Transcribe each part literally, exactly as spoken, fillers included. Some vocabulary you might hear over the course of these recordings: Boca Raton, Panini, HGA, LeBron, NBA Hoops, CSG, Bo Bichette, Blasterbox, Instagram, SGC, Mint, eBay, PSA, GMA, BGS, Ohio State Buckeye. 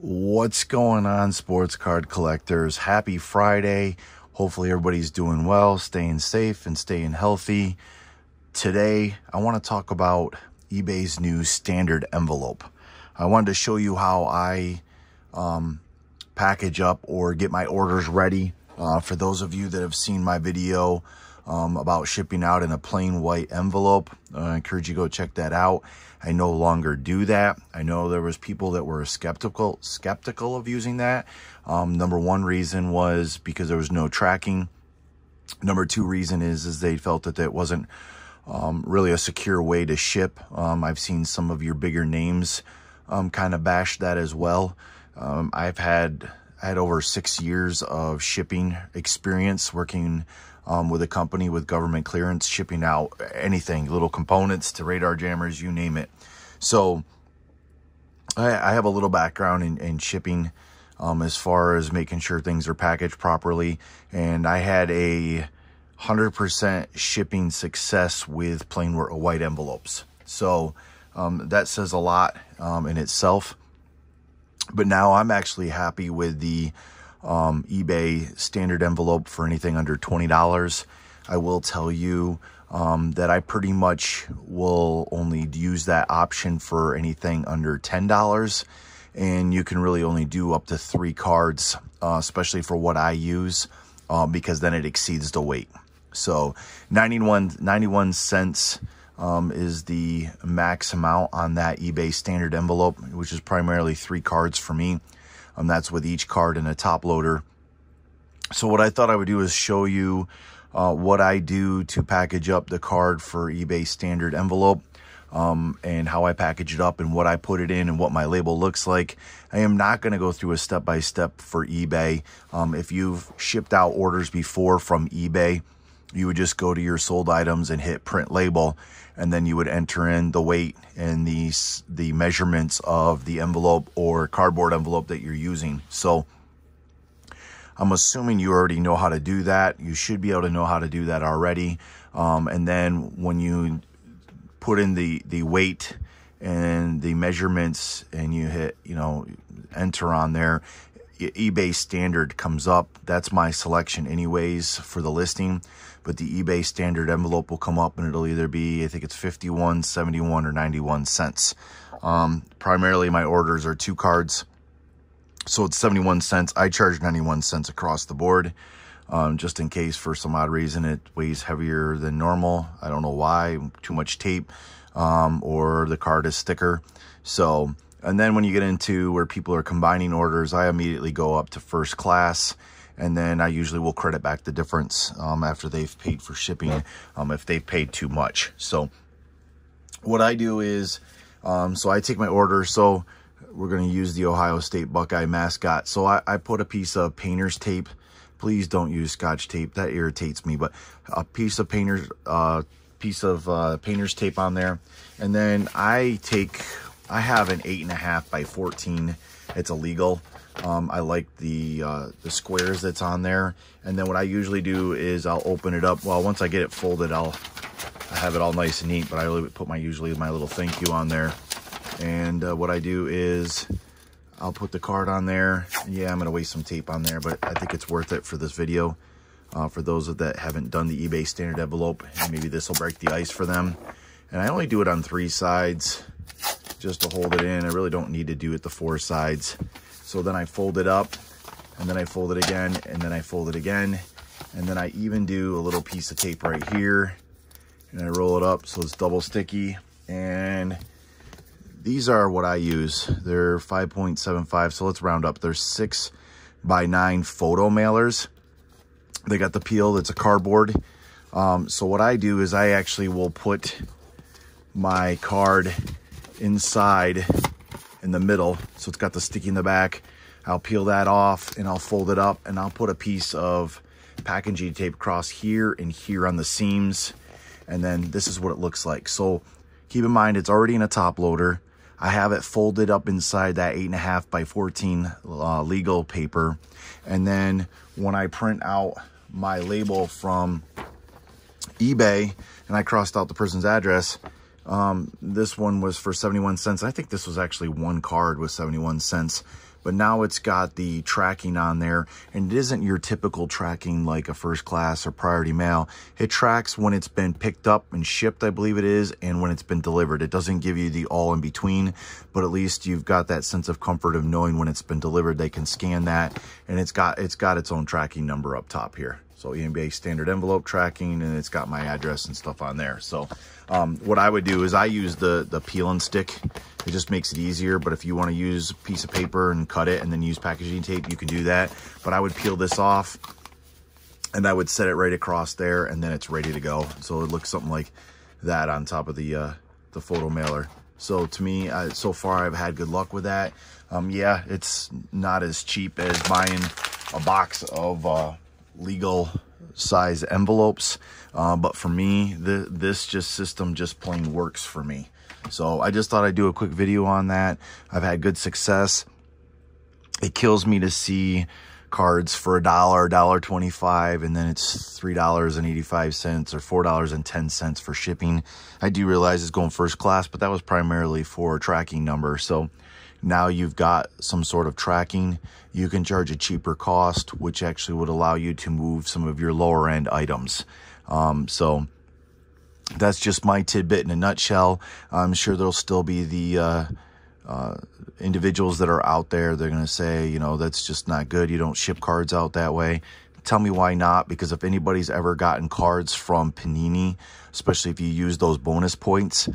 What's going on, sports card collectors? Happy Friday. Hopefully everybody's doing well, staying safe and staying healthy. Today, I want to talk about eBay's new standard envelope. I wanted to show you how I um, package up or get my orders ready. Uh, for those of you that have seen my video um, about shipping out in a plain white envelope, uh, I encourage you to go check that out. I no longer do that. I know there was people that were skeptical skeptical of using that. Um, number one reason was because there was no tracking. Number two reason is, is they felt that that wasn't um, really a secure way to ship. Um, I've seen some of your bigger names um, kind of bash that as well. Um, I've had... I had over six years of shipping experience working um, with a company with government clearance, shipping out anything, little components to radar jammers, you name it. So I, I have a little background in, in shipping um, as far as making sure things are packaged properly. And I had a one hundred percent shipping success with plain white envelopes. So um, that says a lot um, in itself. But now I'm actually happy with the um, eBay standard envelope for anything under twenty dollars. I will tell you um, that I pretty much will only use that option for anything under ten dollars. And you can really only do up to three cards, uh, especially for what I use, uh, because then it exceeds the weight. So ninety-one cents. Um, is the max amount on that eBay standard envelope, which is primarily three cards for me. Um, that's with each card in a top loader. So what I thought I would do is show you uh, what I do to package up the card for eBay standard envelope um, and how I package it up and what I put it in and what my label looks like. I am not going to go through a step-by-step for eBay. Um, if you've shipped out orders before from eBay, you would just go to your sold items and hit print label, and then you would enter in the weight and the, the measurements of the envelope or cardboard envelope that you're using. So I'm assuming you already know how to do that. You should be able to know how to do that already. Um, and then when you put in the, the weight and the measurements and you hit, you know, enter on there, eBay standard comes up. That's my selection anyways for the listing, but the eBay standard envelope will come up and it'll either be, I think it's fifty-one, seventy-one, or ninety-one cents. Um, primarily my orders are two cards, so it's seventy-one cents. I charge ninety-one cents across the board, um, just in case for some odd reason it weighs heavier than normal. I don't know why, too much tape, um, or the card is thicker. So and then when you get into where people are combining orders, I immediately go up to first class, and then I usually will credit back the difference um, after they've paid for shipping, um, if they've paid too much. So what I do is, um, so I take my order. So we're going to use the Ohio State Buckeye mascot. So I, I put a piece of painter's tape. Please don't use Scotch tape. That irritates me, but a piece of painter's, uh, piece of uh, painter's tape on there. And then I take... I have an eight and a half by fourteen. It's illegal. Um, I like the uh, the squares that's on there. And then what I usually do is I'll open it up. Well, once I get it folded, I'll I have it all nice and neat. But I really put my usually my little thank you on there. And uh, what I do is I'll put the card on there. Yeah, I'm gonna waste some tape on there, but I think it's worth it for this video. Uh, for those that haven't done the eBay standard envelope, maybe this will break the ice for them. And I only do it on three sides, just to hold it in. I really don't need to do it the four sides. So then I fold it up, and then I fold it again, and then I fold it again. And then I even do a little piece of tape right here, and I roll it up so it's double sticky. And these are what I use. They're five point seven five, so let's round up. They're six by nine photo mailers. They got the peel, that's a cardboard. Um, so what I do is I actually will put my card inside in the middle, so it's got the sticky in the back. I'll peel that off and I'll fold it up, and I'll put a piece of packaging tape across here and here on the seams, and then this is what it looks like. So keep in mind, it's already in a top loader. I have it folded up inside that eight and a half by fourteen uh, legal paper, and then when I print out my label from eBay and I crossed out the person's address, Um, this one was for seventy-one cents. I think this was actually one card with seventy-one cents, but now it's got the tracking on there, and it isn't your typical tracking like a first class or priority mail. It tracks when it's been picked up and shipped, I believe it is, and when it's been delivered. It doesn't give you the all in between, but at least you've got that sense of comfort of knowing when it's been delivered. They can scan that, and it's got, it's got its own tracking number up top here. So N B A standard envelope tracking, and it's got my address and stuff on there. So um, what I would do is I use the, the peel and stick. It just makes it easier. But if you want to use a piece of paper and cut it and then use packaging tape, you can do that. But I would peel this off, and I would set it right across there, and then it's ready to go. So it looks something like that on top of the, uh, the photo mailer. So to me, I, so far, I've had good luck with that. Um, yeah, it's not as cheap as buying a box of... Uh, legal size envelopes, uh, but for me, the, this just system just plain works for me. So I just thought I'd do a quick video on that. I've had good success. It kills me to see cards for a dollar, a dollar twenty-five, and then it's three dollars and eighty-five cents or four dollars and ten cents for shipping. I do realize it's going first class, but that was primarily for a tracking number. So now you've got some sort of tracking. You can charge a cheaper cost, which actually would allow you to move some of your lower end items. Um, so that's just my tidbit in a nutshell. I'm sure there'll still be the uh, uh, individuals that are out there. They're going to say, you know, that's just not good. You don't ship cards out that way. Tell me why not, because if anybody's ever gotten cards from Panini, especially if you use those bonus points,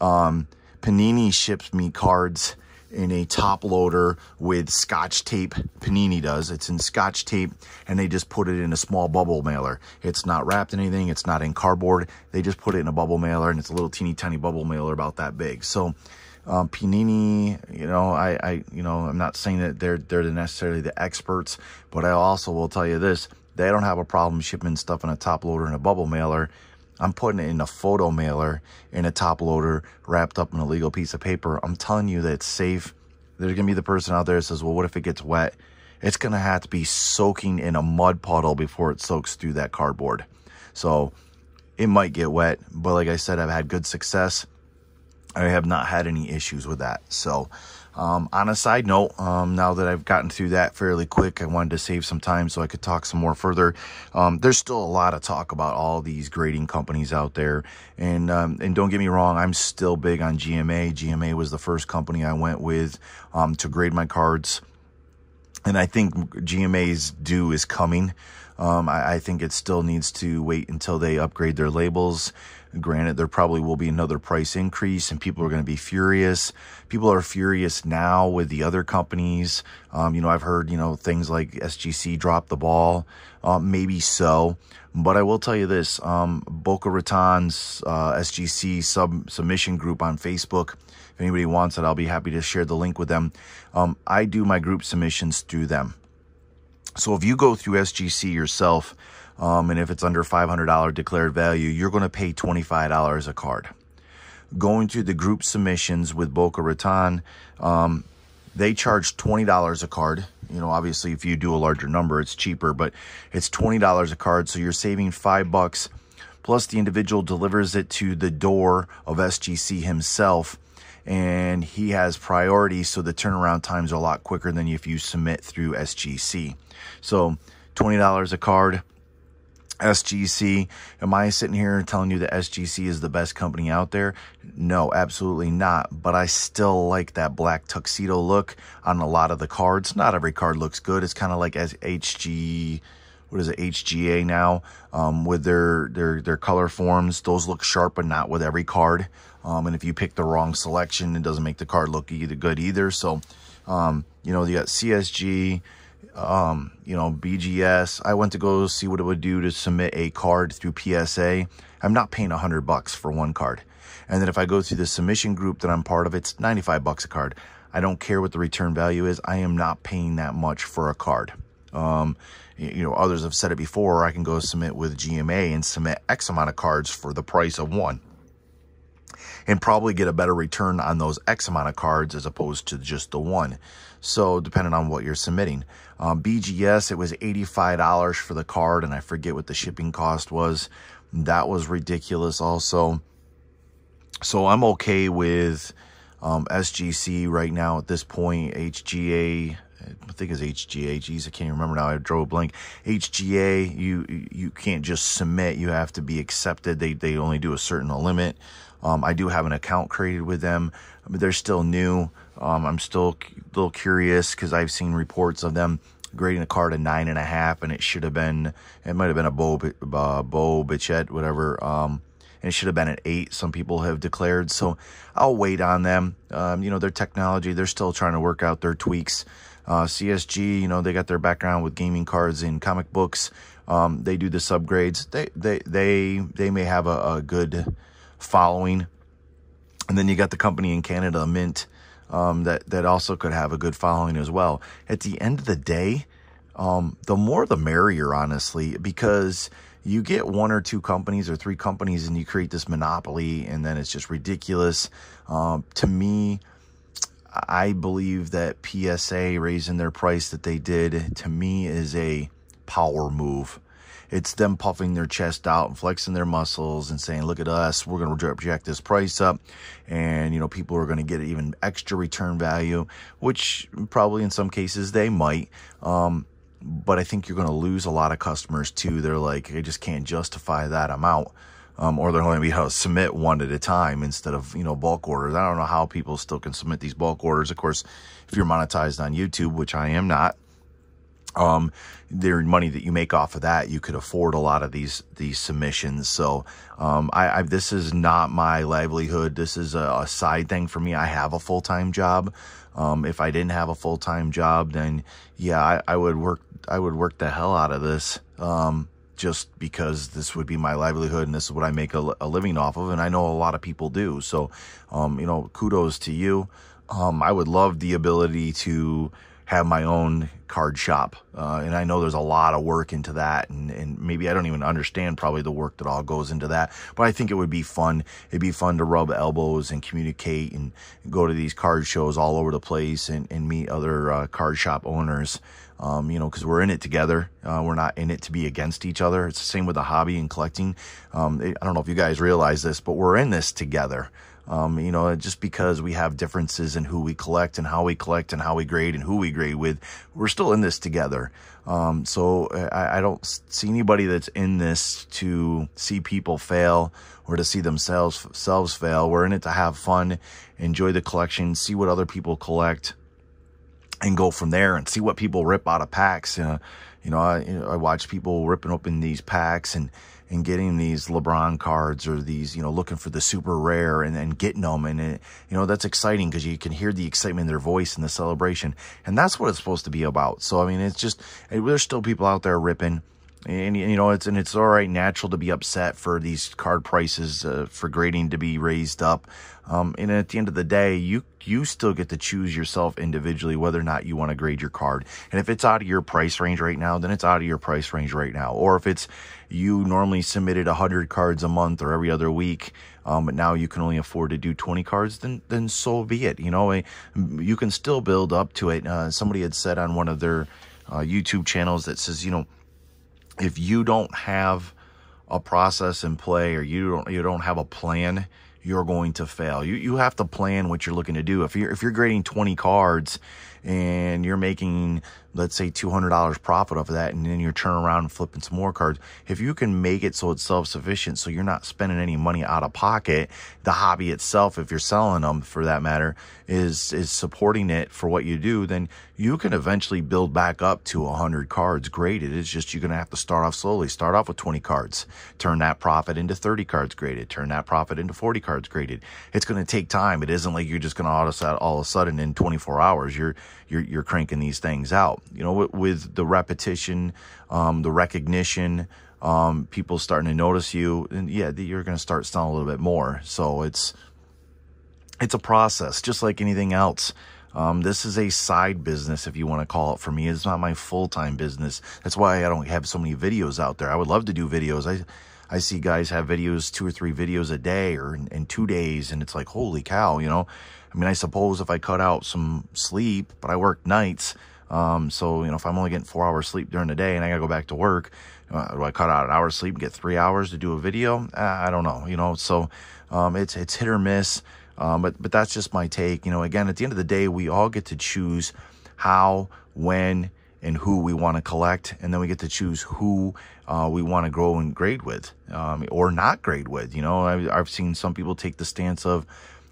um, Panini ships me cards in a top loader with Scotch tape. Panini does. It's in Scotch tape, and they just put it in a small bubble mailer. It's not wrapped in anything. It's not in cardboard. They just put it in a bubble mailer, and it's a little teeny tiny bubble mailer about that big. So um, Panini, you know, I, I, you know, I'm not saying that they're they're necessarily the experts, but I also will tell you this: they don't have a problem shipping stuff in a top loader and a bubble mailer. I'm putting it in a photo mailer, in a top loader, wrapped up in a legal piece of paper. I'm telling you that it's safe. There's going to be the person out there that says, well, what if it gets wet? It's going to have to be soaking in a mud puddle before it soaks through that cardboard. So it might get wet, but like I said, I've had good success. I have not had any issues with that. So um, on a side note, um, now that I've gotten through that fairly quick, I wanted to save some time so I could talk some more further. Um, there's still a lot of talk about all these grading companies out there. And um, and don't get me wrong, I'm still big on G M A. G M A was the first company I went with um, to grade my cards. And I think G M A's due is coming. Um, I, I think it still needs to wait until they upgrade their labels. Granted, there probably will be another price increase, and people are going to be furious. People are furious now with the other companies. Um, you know, I've heard, you know, things like S G C dropped the ball. Um, maybe so. But I will tell you this. Um, Boca Raton's uh, S G C sub submission group on Facebook, if anybody wants it, I'll be happy to share the link with them. Um, I do my group submissions through them. So if you go through S G C yourself, um, and if it's under five hundred dollars declared value, you're going to pay twenty-five dollars a card. Going through the group submissions with Boca Raton, um, they charge twenty dollars a card. You know, obviously, if you do a larger number, it's cheaper, but it's twenty dollars a card. So you're saving five bucks. Plus, the individual delivers it to the door of S G C himself, and he has priority, so the turnaround times are a lot quicker than if you submit through S G C. So twenty dollars a card, S G C. Am I sitting here telling you that S G C is the best company out there? No, absolutely not. But I still like that black tuxedo look on a lot of the cards. Not every card looks good. It's kind of like H G A. What is it, H G A now, um, with their, their, their color forms. Those look sharp, but not with every card. Um, and if you pick the wrong selection, it doesn't make the card look either good either. So, um, you know, you got C S G, um, you know, B G S. I went to go see what it would do to submit a card through P S A. I'm not paying a hundred bucks for one card. And then if I go through the submission group that I'm part of, it's ninety-five bucks a card. I don't care what the return value is. I am not paying that much for a card. Um, you know, others have said it before. I can go submit with G M A and submit X amount of cards for the price of one and probably get a better return on those X amount of cards as opposed to just the one. So depending on what you're submitting, um, B G S, it was eighty-five dollars for the card. And I forget what the shipping cost was. That was ridiculous also. So I'm okay with um, S G C right now at this point. H G A, I think it's H G A. Geez, I can't remember now. I drove a blank. H G A, you you can't just submit. You have to be accepted. They they only do a certain limit. Um, I do have an account created with them. I mean, they're still new. Um, I'm still a little curious because I've seen reports of them grading a card a nine and a half, and it should have been, it might have been a Bo, uh, Bo Bichette, whatever. Um, and it should have been an eight, some people have declared. So I'll wait on them. Um, you know, their technology, they're still trying to work out their tweaks. Uh, C S G, you know, they got their background with gaming cards and comic books. Um, they do the subgrades. They, they, they, they may have a, a good following. And then you got the company in Canada, Mint, um, that, that also could have a good following as well. At the end of the day, um, the more the merrier, honestly, because you get one or two companies or three companies and you create this monopoly, and then it's just ridiculous. Um, to me, I believe that P S A raising their price that they did, to me, is a power move. It's them puffing their chest out and flexing their muscles and saying, look at us, we're going to jack this price up. And, you know, people are going to get even extra return value, which probably in some cases they might. Um, but I think you're going to lose a lot of customers too. They're like, I just can't justify that amount. Um, or they're only going to be able to submit one at a time instead of, you know, bulk orders. I don't know how people still can submit these bulk orders. Of course, if you're monetized on YouTube, which I am not, um, their money that you make off of that, you could afford a lot of these, these submissions. So, um, I, I, this is not my livelihood. This is a, a side thing for me. I have a full-time job. Um, if I didn't have a full-time job, then yeah, I, I would work, I would work the hell out of this. Um, just because this would be my livelihood and this is what I make a, a living off of. And I know a lot of people do. So, um, you know, kudos to you. Um, I would love the ability to have my own card shop. Uh, and I know there's a lot of work into that. And, and maybe I don't even understand probably the work that all goes into that, but I think it would be fun. It'd be fun to rub elbows and communicate and go to these card shows all over the place and, and meet other uh, card shop owners. Um, you know, cause we're in it together. Uh, we're not in it to be against each other. It's the same with the hobby and collecting. Um, it, I don't know if you guys realize this, but we're in this together. Um, you know, just because we have differences in who we collect and how we collect and how we grade and who we grade with, we're still in this together. Um, so I, I don't see anybody that's in this to see people fail or to see themselves, themselves fail. We're in it to have fun, enjoy the collection, see what other people collect, and go from there and see what people rip out of packs. Uh, you know, I, you know, I watch people ripping open these packs and, and getting these LeBron cards or these, you know, looking for the super rare and then getting them. And, it, you know, that's exciting because you can hear the excitement in their voice and the celebration. And that's what it's supposed to be about. So, I mean, it's just, it, there's still people out there ripping. And, you know, it's, and it's all right, natural to be upset for these card prices, uh, for grading to be raised up. Um, and at the end of the day, you, you still get to choose yourself individually, whether or not you want to grade your card. And if it's out of your price range right now, then it's out of your price range right now. Or if it's, you normally submitted a hundred cards a month or every other week, um, but now you can only afford to do twenty cards, then, then so be it. You know, you can still build up to it. Uh, somebody had said on one of their, uh, YouTube channels that says, you know, if you don't have a process in play or you don't you don't have a plan, you're going to fail. You you have to plan what you're looking to do. If you're if you're grading twenty cards and you're making, let's say, two hundred dollars profit off of that, and then you're turning around and flipping some more cards, if you can make it so it's self-sufficient, so you're not spending any money out of pocket, the hobby itself, if you're selling them for that matter, is is supporting it for what you do, then you can eventually build back up to one hundred cards graded. It's just you're going to have to start off slowly. Start off with twenty cards. Turn that profit into thirty cards graded. Turn that profit into forty cards graded. It's going to take time. It isn't like you're just going to auto all of a sudden in twenty-four hours. You're You're, you're cranking these things out, you know, with, with the repetition, um, the recognition, um, people starting to notice you, and yeah, you're going to start selling a little bit more. So it's, it's a process just like anything else. Um, this is a side business, if you want to call it for me. It's not my full-time business. That's why I don't have so many videos out there. I would love to do videos. I, I see guys have videos, two or three videos a day or in, in two days. And it's like, holy cow, you know, I mean, I suppose if I cut out some sleep, but I work nights, Um, so, you know, if I'm only getting four hours sleep during the day and I gotta go back to work, uh, do I cut out an hour of sleep and get three hours to do a video? Uh, I don't know, you know, so, um, it's, it's hit or miss. Um, but, but that's just my take. You know, again, at the end of the day, we all get to choose how, when, and who we want to collect. And then we get to choose who uh, we want to grow and grade with, um, or not grade with. You know, I, I've seen some people take the stance of,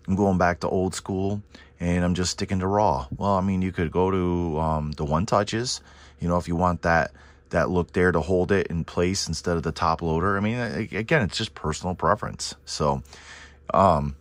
I'm going back to old school and I'm just sticking to raw. Well, I mean, you could go to um, the one touches, you know, if you want that that look there to hold it in place instead of the top loader. I mean, again, it's just personal preference. So, um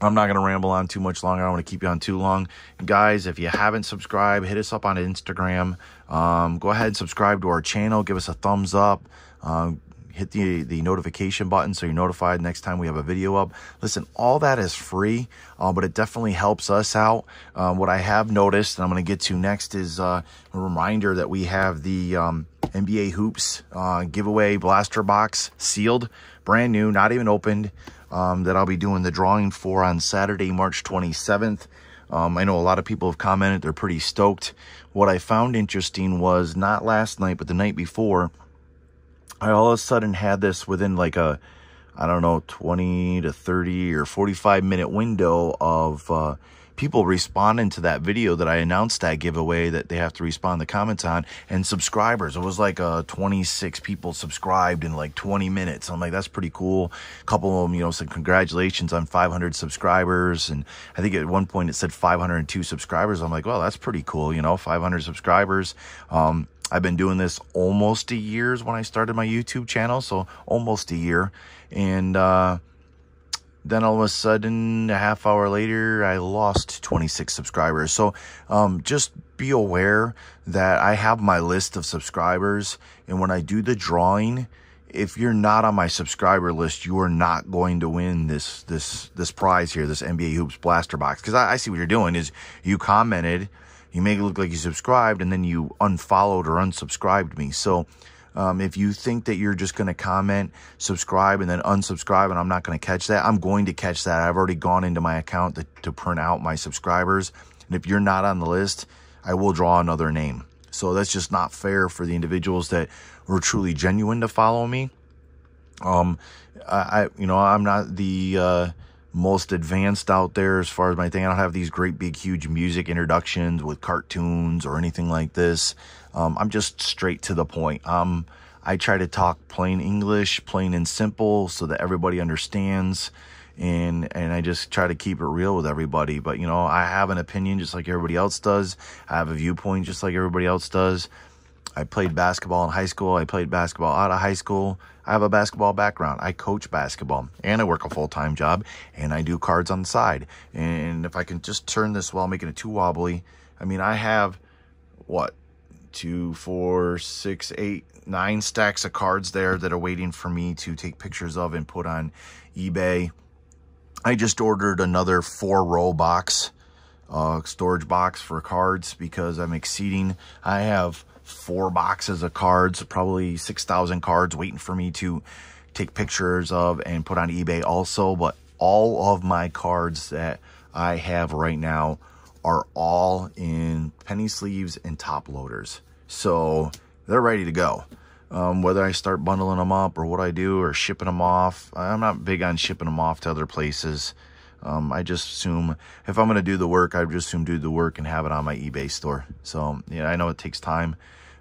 I'm not going to ramble on too much longer. I don't want to keep you on too long. Guys, if you haven't subscribed, hit us up on Instagram. Um, go ahead and subscribe to our channel. Give us a thumbs up. Um, hit the, the notification button so you're notified next time we have a video up. Listen, all that is free, uh, but it definitely helps us out. Um, what I have noticed, and I'm going to get to next, is uh, a reminder that we have the um, N B A Hoops uh, giveaway blaster box sealed, brand new, not even opened. Um, that I'll be doing the drawing for on Saturday, March twenty-seventh. Um, I know a lot of people have commented. They're pretty stoked. What I found interesting was not last night, but the night before, I all of a sudden had this within like a, I don't know, twenty to thirty or forty-five minute window of uh, people responding to that video that I announced that giveaway that they have to respond to comments on, and subscribers. It was like uh, twenty-six people subscribed in like twenty minutes. I'm like, that's pretty cool. A couple of them, you know, said congratulations on five hundred subscribers. And I think at one point it said five hundred two subscribers. I'm like, well, that's pretty cool. You know, five hundred subscribers. Um, I've been doing this almost a year when I started my YouTube channel. So almost a year. And, uh, then all of a sudden, a half hour later, I lost twenty-six subscribers. So um, just be aware that I have my list of subscribers. And when I do the drawing, if you're not on my subscriber list, you are not going to win this this this prize here, this N B A Hoops blaster box. Because I, I see what you're doing is you commented, you make it look like you subscribed, and then you unfollowed or unsubscribed me. So Um, if you think that you're just going to comment, subscribe, and then unsubscribe, and I'm not going to catch that, I'm going to catch that. I've already gone into my account to, to print out my subscribers. And if you're not on the list, I will draw another name. So that's just not fair for the individuals that were truly genuine to follow me. Um, I, you know, I'm not the uh, most advanced out there as far as my thing. I don't have these great, big, huge music introductions with cartoons or anything like this. Um, I'm just straight to the point. Um, I try to talk plain English, plain and simple, so that everybody understands. And and I just try to keep it real with everybody. But, you know, I have an opinion just like everybody else does. I have a viewpoint just like everybody else does. I played basketball in high school. I played basketball out of high school. I have a basketball background. I coach basketball. And I work a full-time job. And I do cards on the side. And if I can just turn this while making it too wobbly, I mean, I have, what? two, four, six, eight, nine stacks of cards there that are waiting for me to take pictures of and put on eBay. I just ordered another four row box, uh, storage box for cards because I'm exceeding. I have four boxes of cards, probably six thousand cards waiting for me to take pictures of and put on eBay also. But all of my cards that I have right now are all in penny sleeves and top loaders. So they're ready to go. Um, whether I start bundling them up or what I do or shipping them off, I'm not big on shipping them off to other places. Um, I just assume if I'm going to do the work, I just assume do the work and have it on my eBay store. So yeah, I know it takes time.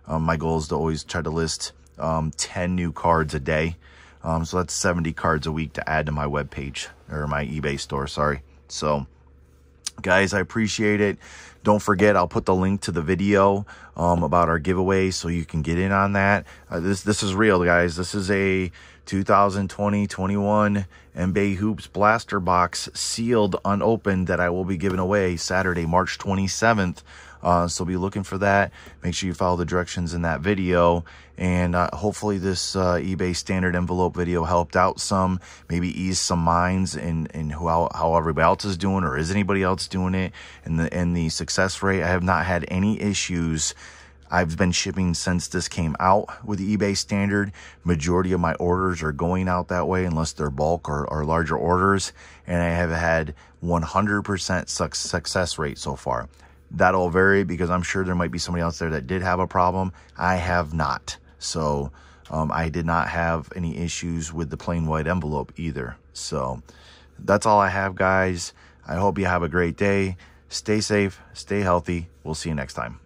Um, my goal is to always try to list um, ten new cards a day. Um, so that's seventy cards a week to add to my webpage or my eBay store, sorry. So guys, I appreciate it. Don't forget, I'll put the link to the video um, about our giveaway so you can get in on that. Uh, this this is real, guys. This is a two thousand twenty twenty-one N B A Hoops blaster box sealed, unopened, that I will be giving away Saturday, March twenty-seventh. Uh, so be looking for that. Make sure you follow the directions in that video. And uh, hopefully this uh, eBay standard envelope video helped out some, maybe ease some minds in, in who, how, how everybody else is doing, or is anybody else doing it, and the, and the success rate. I have not had any issues. I've been shipping since this came out with the eBay standard. Majority of my orders are going out that way unless they're bulk or, or larger orders. And I have had one hundred percent success rate so far. that'll vary because I'm sure there might be somebody out there that did have a problem. I have not. So um, I did not have any issues with the plain white envelope either. So that's all I have, guys. I hope you have a great day. Stay safe, stay healthy. We'll see you next time.